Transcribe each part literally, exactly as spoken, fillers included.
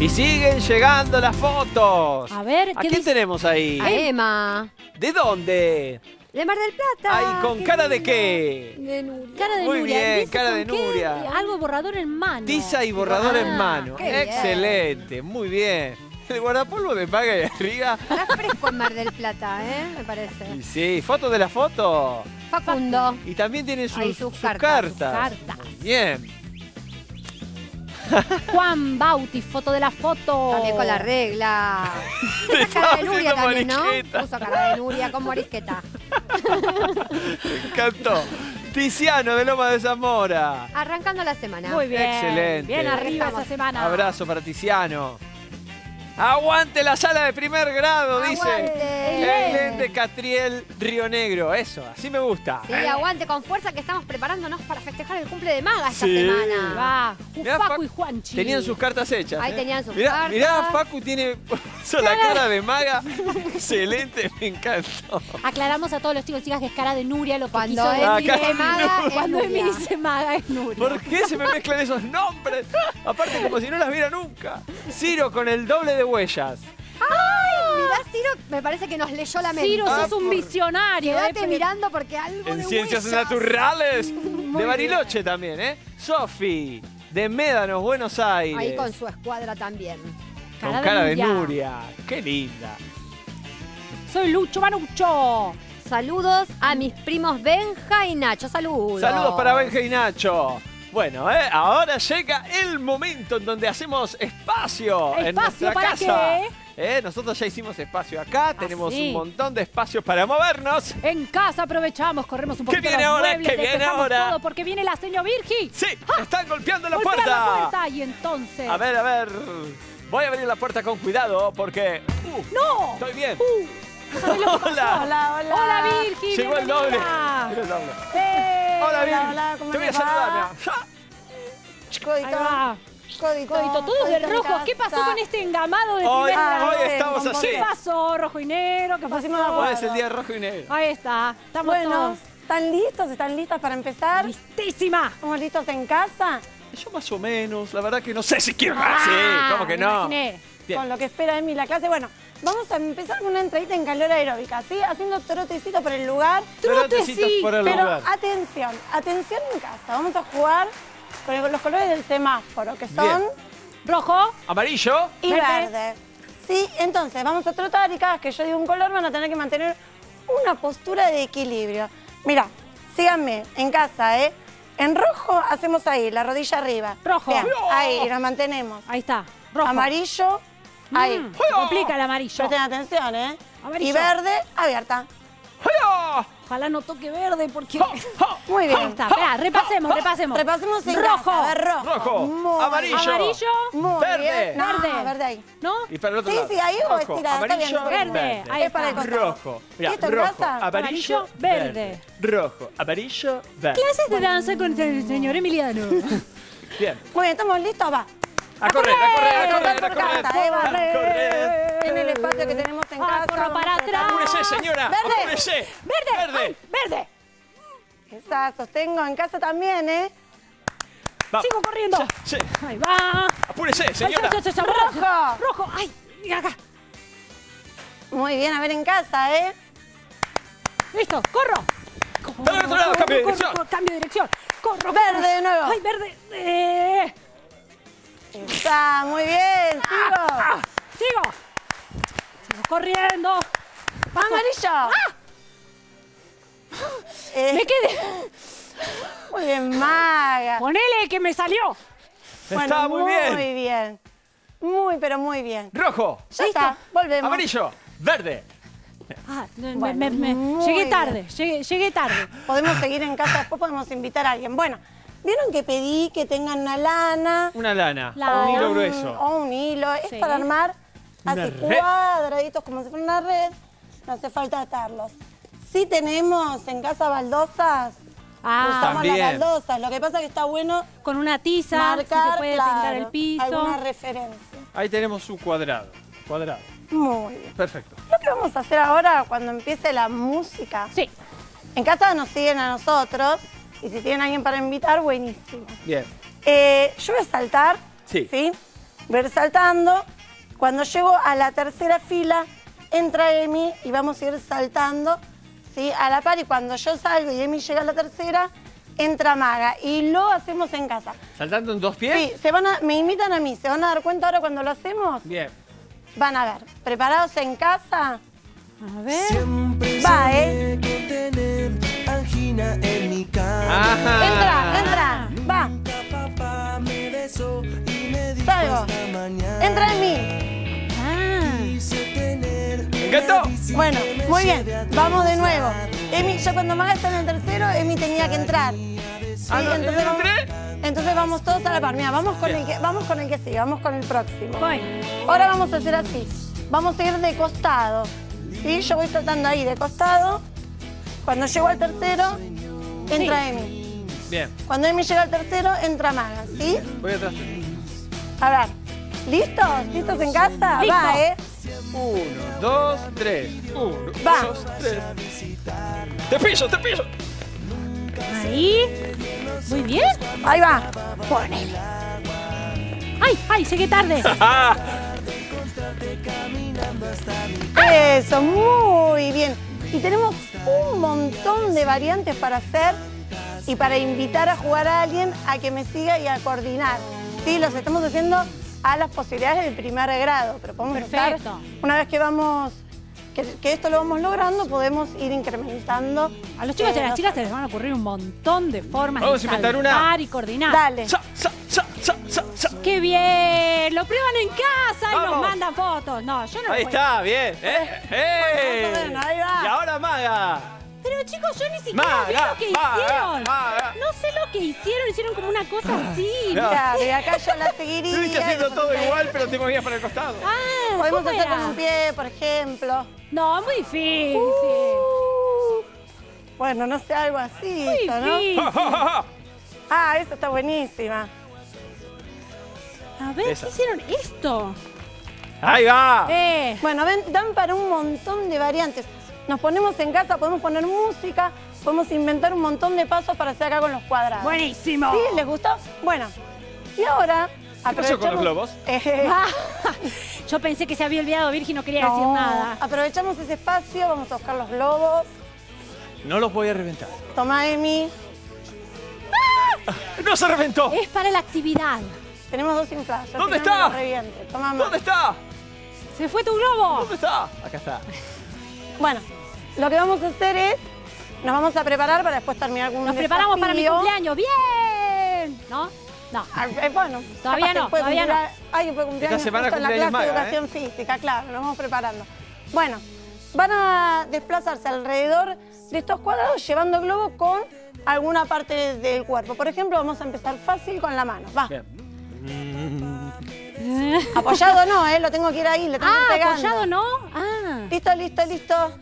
Y siguen llegando las fotos. A ver, ¿qué ¿A quién dice? tenemos ahí? A Emma. ¿De dónde? De Mar del Plata. Ay, ¿con cara de qué? De Nuria. Cara de Nuria. Muy bien, cara de Nuria. Algo borrador en mano. Tiza y borrador ah, en mano. Excelente, bien. Muy bien. El guardapolvo de paga y arriba. Está fresco en Mar del Plata, ¿eh? Me parece. Y sí, fotos de la foto. Facundo. Y también tiene sus, Ay, sus, sus cartas. cartas. Sus cartas. Bien. Juan Bauti, foto de la foto. También con la regla. Esa cara de Nuria también, marisqueta. ¿No? Puso cara de Nuria con morisqueta. Me encantó. Tiziano de Loma de Zamora. Arrancando la semana. Muy bien. Excelente. Bien arriba esa semana. Abrazo para Tiziano. Aguante la sala de primer grado, aguante. Dice. El lente Catriel Río Negro. Eso, así me gusta. Sí, aguante con fuerza que estamos preparándonos para festejar el cumple de Maga esta sí. semana. Va, mirá, Facu y Juanchi. Tenían sus cartas hechas. Ahí eh. tenían sus mirá, cartas. Mirá, Facu tiene la cara de Maga. Excelente, me encantó. Aclaramos a todos los chicos y chicas que es cara de Nuria lo que cuando quiso es decir de Maga. Es cuando Emi dice Maga es Nuria. ¿Por qué se me mezclan esos nombres? Aparte, como si no las viera nunca. Ciro con el doble de huellas. ¡Ay! Mirá, Ciro, me parece que nos leyó la mente. Ciro, sos ah, un por... visionario. Quédate eh, mirando porque algo en de ciencias huellas. naturales. Muy de Bariloche bien. también, ¿eh? Sofi, de Médanos, Buenos Aires. Ahí con su escuadra también. Cara con de cara Nuria. de Nuria. ¡Qué linda! Soy Lucho Manucho. Saludos a mis primos Benja y Nacho. Saludos. Saludos para Benja y Nacho. Bueno, ¿eh? Ahora llega el momento en donde hacemos espacio, espacio en nuestra ¿para casa. Qué? ¿Eh? Nosotros ya hicimos espacio acá, ah, tenemos sí. un montón de espacios para movernos. En casa aprovechamos, corremos un poquito. ¿Qué viene ahora? Muebles, ¿Qué viene ahora? Todo porque viene la señora Virgi. Sí, ¡ah! Están golpeando la Golpea puerta. la puerta y entonces... A ver, a ver. Voy a abrir la puerta con cuidado porque... Uh, ¡No! Estoy bien. Uh, hola. hola. Hola, hola. Hola, Virgi. Llegó el doble. el doble. Sí. Hola, bien. Hola, hola, ¿cómo te voy a saludar, Codito. Codito. Codito, todos de rojo. ¿Qué pasó con este engamado de hoy, primer grado? Hoy estamos así. ¿Qué pasó, rojo y negro? ¿Qué pasó? Hoy es el día rojo y negro. Ahí está. Estamos bueno, todos. ¿Están listos? ¿Están listas para empezar? ¡Listísima! ¿Estamos listos en casa? Yo más o menos. La verdad que no sé si quiero más. Ah, sí, ¿cómo que no? Con lo que espera de mí la clase. Bueno, vamos a empezar con una entradita en calor aeróbica, ¿sí? Haciendo trotecitos por el lugar. Trotecitos por el pero lugar. Pero atención, atención en casa. Vamos a jugar con los colores del semáforo, que son... Bien. Rojo, amarillo y verde. verde. Sí, entonces vamos a trotar y cada vez que yo digo un color van a tener que mantener una postura de equilibrio. Mirá, síganme en casa, ¿eh? En rojo hacemos ahí, la rodilla arriba. Rojo. Bien, ahí, nos mantenemos. Ahí está, rojo. Amarillo. Ahí. Mm, se complica el amarillo. Presten atención, ¿eh? Amarillo. Y verde, abierta. Ojalá no toque verde porque... Muy bien. Está, espera, repasemos, repasemos. Repasemos en rojo. Casa, ver, rojo. Rojo. Muy amarillo. Amarillo. Muy verde. No, verde. Verde ahí. ¿No? Y para el otro sí, lado. Sí, ahí vos estirás. Amarillo, verde. verde. Ahí está. Es para el rojo. Mirá, ¿esto rojo, rojo, amarillo, verde. Rojo, amarillo, verde. Clases de danza con el señor Emiliano. Bien. Muy bien, estamos listos, va. A, a correr, correr, a correr, a correr, a correr, casa, a correr, correr. En el espacio que tenemos en ah, casa. Para atrás. Apúrese, señora. Verde. Apúrese. Verde. Verde. Ay, verde. Esa, sostengo en casa también, ¿eh? Va. Sigo corriendo. Ya, sí. Ahí va. Apúrese, señora. Ay, ya, ya, ya, ya. Rojo. Rojo. Ay, mira acá. Muy bien, a ver en casa, ¿eh? Listo, corro. corro Dale al otro lado, corro, cambio de dirección. Corro, cambio de dirección. Corro. Verde de nuevo. Ay, verde. Eh. Está, muy bien, sigo. Ah, ah, sigo. Sigo corriendo. Paso. Amarillo. Ah. Eh. Me quedé. Muy bien, Maga. Ponele que me salió. Bueno, está muy, muy bien. Muy bien. Muy, pero muy bien. Rojo. Ya ¿Listo? está, volvemos. Amarillo, verde. Ah, me, bueno, me, me, me. Llegué tarde, llegué, llegué tarde. Podemos seguir en casa, después podemos invitar a alguien. Bueno. ¿Vieron que pedí que tengan una lana? Una lana, lana. O un hilo grueso. O un hilo, es sí. para armar así cuadraditos como si fuera una red. No hace falta atarlos. Sí tenemos en casa baldosas, ah, usamos también. las baldosas. Lo que pasa es que está bueno con una tiza, marcar, si se puede claro, pintar el piso. Alguna referencia. Ahí tenemos su cuadrado, cuadrado. Muy bien. Perfecto. Lo que vamos a hacer ahora cuando empiece la música. Sí. En casa nos siguen a nosotros. Y si tienen a alguien para invitar, buenísimo. Bien. Eh, yo voy a saltar. Sí. ¿sí? ver saltando. Cuando llego a la tercera fila, entra Emi y vamos a ir saltando, ¿sí?, a la par. Y cuando yo salgo y Emi llega a la tercera, entra Maga. Y lo hacemos en casa. ¿Saltando en dos pies? Sí, se van a, me imitan a mí. ¿Se van a dar cuenta ahora cuando lo hacemos? Bien. Van a ver. ¿Preparados en casa? A ver. Siempre va, ¿eh? En mi cama. Entra, entra, va. Salgo. Entra en mí. Ah. Bueno, muy bien. Vamos de nuevo. Emi, yo cuando Maga estaba en el tercero, Emi tenía que entrar. Sí, ah, no, entonces, vamos, entonces vamos todos a la par. Mira, vamos con el que, vamos con el que sigue, vamos con el próximo. Voy. Ahora vamos a hacer así. Vamos a ir de costado. ¿Sí? Yo voy saltando ahí de costado. Cuando llego al tercero, entra sí. Emi. Bien. Cuando Emi llega al tercero, entra Maga, ¿sí? Voy atrás. A ver. ¿Listos? ¿Listos en casa? Listo. Va, ¿eh? Uno, dos, tres. Uno, va. Dos, tres. ¡Te pillo, te pillo! Ahí. Muy bien. Ahí va. Ponele. ¡Ay, ay! Llegué tarde. Eso, muy bien. Y tenemos un montón de variantes para hacer y para invitar a jugar a alguien a que me siga y a coordinar. Sí, los estamos haciendo a las posibilidades del primer grado, pero podemos estar, una vez que vamos, que, que esto lo vamos logrando, podemos ir incrementando. A los chicos eh, y a las chicas se les van a ocurrir un montón de formas vamos de saltar una... y coordinar. Dale. Sa, sa, sa, sa, sa, sa. ¡Qué bien! Lo prueban en casa vamos. Y nos mandan fotos. No, yo no. Ahí lo está, bien. Eh, eh. Bueno, menos, ahí va. Y ahora Maga. Pero chicos, yo ni siquiera Maga, vi lo que Maga, hicieron. Maga. No sé lo que hicieron, hicieron como una cosa así. No. Mira, de acá yo la seguiría. Estuviste haciendo todo igual, pero te movías para el costado. Ah, podemos hacer con un pie, por ejemplo. No, es muy difícil. Uh, bueno, no sé, algo así. Muy eso, ¿no? Ah, eso está buenísima. A ver, esa. ¿Qué hicieron esto? ¡Ahí va! Eh. Bueno, ven, dan para un montón de variantes. Nos ponemos en casa, podemos poner música, podemos inventar un montón de pasos para hacer acá con los cuadrados. ¡Buenísimo! ¿Sí? ¿Les gustó? Bueno, y ahora... ¿Qué pasó con los globos? Eh. Yo pensé que se había olvidado Virgi, no quería no. decir nada. Aprovechamos ese espacio, vamos a buscar los globos. No los voy a reventar. Tomá, Emi. ¡Ah! ¡No se reventó! Es para la actividad. Tenemos dos inflados. ¿Dónde está? Toma, ¿dónde está? ¡Se fue tu globo! ¿Dónde está? Acá está. Bueno, lo que vamos a hacer es... Nos vamos a preparar para después terminar con un desafío. Nos preparamos para mi cumpleaños. ¡Bien! ¿No? No. Eh, bueno. Todavía no, todavía no. Alguien puede cumplir años justo en la clase de educación física. Claro, nos vamos preparando. Bueno, van a desplazarse alrededor de estos cuadrados llevando globo con alguna parte del cuerpo. Por ejemplo, vamos a empezar fácil con la mano. Va. Bien. Apoyado no, ¿eh? Lo tengo que ir ahí, le tengo que ir pegando. Ah, apoyado no. Ah. Listo, listo, listo.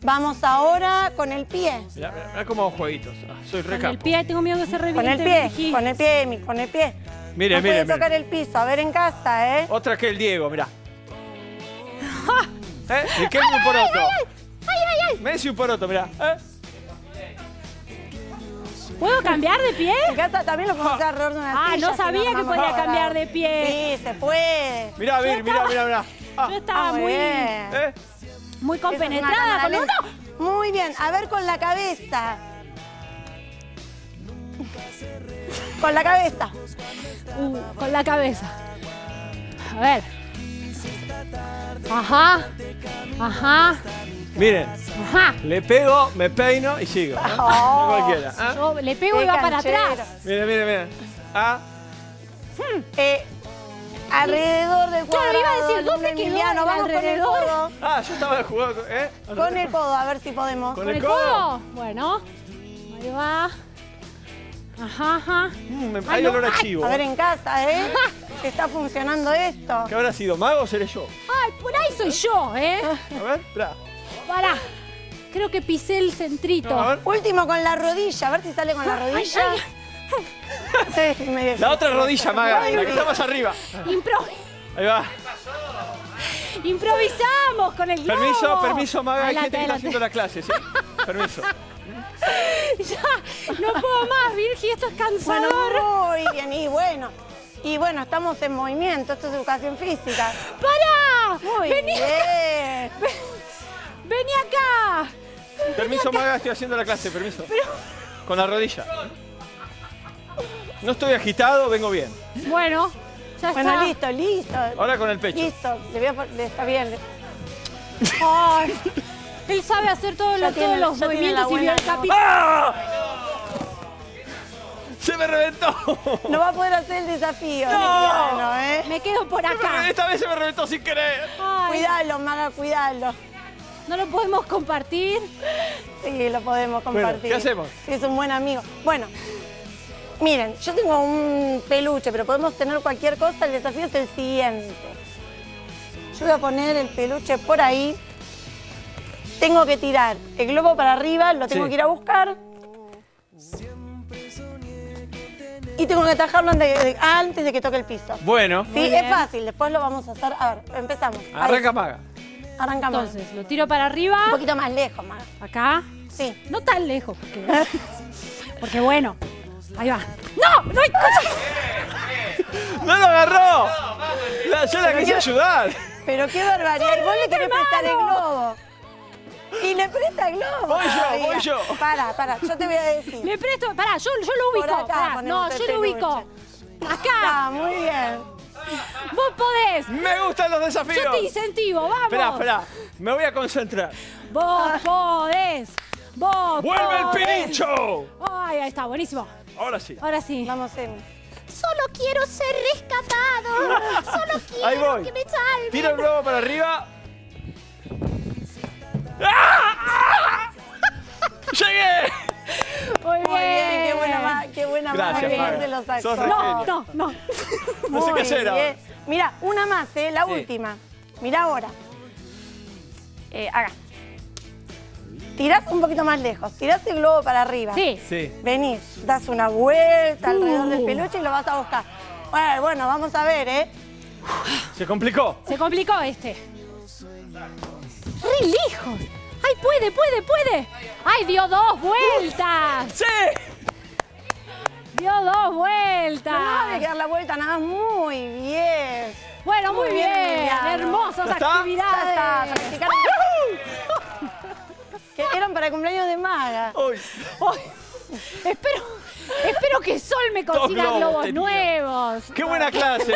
Vamos ahora con el pie. Mirá, mirá, mirá como jueguitos. Ah, soy re capo. Con el pie, tengo miedo que se reviente. Con el pie, Virgi. Con el pie, Emi, con el pie. Mire, no mire, mire. Tocar el piso, a ver en casa, ¿eh? Otra que el Diego, mirá. ¿Eh? El que es un poroto. Ay, ay, ay. Messi un poroto, mirá. ¿Eh? ¿Puedo cambiar de pie? En casa también lo puedo hacer alrededor de una silla. Ah, no sabía que podía cambiar de pie. Sí, se puede. Mirá, Vir, mirá, mirá, mirá. Ah. Yo estaba ah, muy... ¿Eh? Muy compenetrada con uno. Muy bien, a ver con la cabeza. Con la cabeza. Uh, con la cabeza. A ver. Ajá. Ajá. Miren, ajá. Le pego, me peino y sigo. ¿Eh? Oh, no cualquiera. ¿Eh? Yo le pego y va para atrás. Miren, miren, miren. Ah. Hmm. Eh, alrededor del cuadrado. Claro, iba a decir, ¿dónde quedó? Vamos alrededor. Con el codo. Ah, yo estaba jugando. ¿Eh? Con el codo, a ver si podemos. ¿Con, ¿Con el, el codo? codo? Bueno, ahí va. Ajá, ajá. Mm, hay ay, olor no, a chivo. A ver en casa, ¿eh? ¿Qué está funcionando esto? ¿Qué habrá sido? ¿Mago o seré yo? Ay, por ahí soy yo, ¿eh? A ver, espera. Pará, creo que pisé el centrito. No, último con la rodilla, a ver si sale con la rodilla. Ay, ay. Sí, me la otra rodilla, Maga, ay, la que está más arriba. Impro... Ahí va. Improvisamos con el globo. Permiso, permiso, Maga, hay gente que está haciendo la clase, ¿sí? Permiso. Ya, no puedo más, Virgi, esto es cansador. Bueno, muy bien, y bueno, Y bueno, estamos en movimiento, esto es educación física. ¡Pará! Muy ¡Vení bien. Acá! ¡Vení acá! Permiso, acá. Maga, estoy haciendo la clase, permiso. Pero... Con la rodilla. No estoy agitado, vengo bien. Bueno, ya bueno, está. Bueno, listo, listo. Ahora con el pecho. Listo, le voy a... está bien. Oh, él sabe hacer todo lo, tiene, todos los movimientos y vio el capítulo. ¡Ah! ¡Se me reventó! No va a poder hacer el desafío. No, plano, ¿eh? Me quedo por acá. Esta vez se me reventó sin querer. Ay. Cuidalo, Maga, cuidalo. ¿No lo podemos compartir? Sí, lo podemos compartir. Bueno, ¿qué hacemos? Es un buen amigo. Bueno, miren, yo tengo un peluche, pero podemos tener cualquier cosa. El desafío es el siguiente. Yo voy a poner el peluche por ahí. Tengo que tirar el globo para arriba, lo tengo sí. que ir a buscar. Y tengo que atajarlo antes de, antes de que toque el piso. Bueno. Sí, Muy es bien. fácil. Después lo vamos a hacer. A ver, empezamos. Arranca, Maga. Arranca más. Entonces, lo tiro para arriba. Un poquito más lejos, Maga. ¿Acá? Sí. No tan lejos. Porque, porque bueno, ahí va. ¡No! ¡No hay cosa! ¡No lo agarró! No, yo la quise ayudar. Pero qué barbaridad. Vos le querés prestar el globo. Y le presta el globo. Voy yo, voy yo. Para, para, yo te voy a decir. Le presto, para, yo, yo lo ubico. Acá, no, yo lo ubico. Acá. Ah, muy bien. Vos podés. Me gustan los desafíos. Yo te incentivo, vamos. Esperá, esperá. Me voy a concentrar. Vos podés. Vos ¡Vuelve podés. el pincho! Ay, ahí está, buenísimo. Ahora sí. Ahora sí. Vamos en. Solo quiero ser rescatado. Solo quiero ahí voy. que me salven. Tiro el globo para arriba. ¡Ah! ¡Ah! ¡Llegué! Muy bien, qué buena Maga, qué buena Maga de los actos. No, no, no. No sé qué hacer ahora. Mirá, una más, eh, la sí. última. Mirá ahora. Eh, acá. Tirás un poquito más lejos, tirás el globo para arriba. Sí. sí. Venís, das una vuelta alrededor uh. del peluche y lo vas a buscar. Bueno, bueno, vamos a ver, ¿eh? Se complicó. Se complicó este. ¡Re lejos! ¡Ay, puede, puede, puede! ¡Ay, dio dos vueltas! ¡Sí! ¡Dio dos vueltas! No, no hay que dar la vuelta nada, muy bien. Bueno, muy, muy bien. bien Hermosas ¿Está? actividades. Ya está, que eran para el cumpleaños de Maga. Hoy. Hoy. Espero, espero que Sol me consiga globos, globos nuevos. ¡Qué buena clase!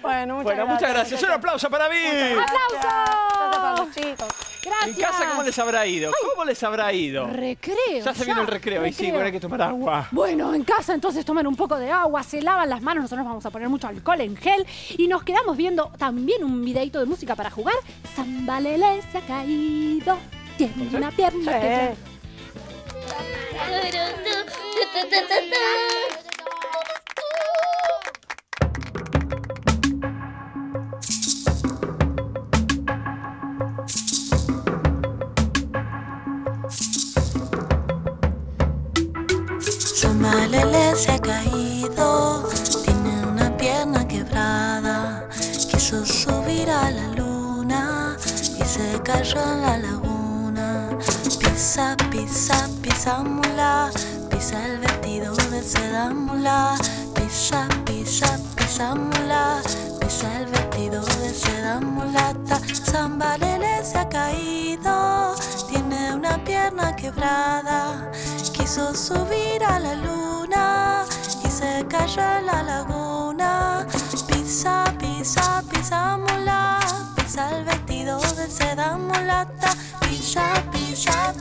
Bueno, muchas bueno, gracias. Muchas gracias. Un aplauso para mí. ¡Aplausos! Para los chicos. Gracias. ¿En casa cómo les habrá ido? Ay, ¿Cómo les habrá ido? Recreo. Ya se vino el recreo. recreo. Y sí, bueno, hay que tomar agua. Bueno, en casa entonces toman un poco de agua, se lavan las manos. Nosotros vamos a poner mucho alcohol en gel. Y nos quedamos viendo también un videito de música para jugar. Zambalele se ha caído. Tiene una pierna sí. que ya... Zamalele se ha caído, tiene una pierna quebrada, quiso subir a la luna y se cayó en la laguna. Pisa, pisa, pisa mula, pisa el vestido de seda mula. Pisa, pisa, pisa mula, pisa el vestido de seda mulata. Zambalele se ha caído, tiene una pierna quebrada, quiso subir a la luna y se cayó en la laguna. Pisa, pisa, pisa mula, pisa el vestido de seda mulata. Pisa, pisa,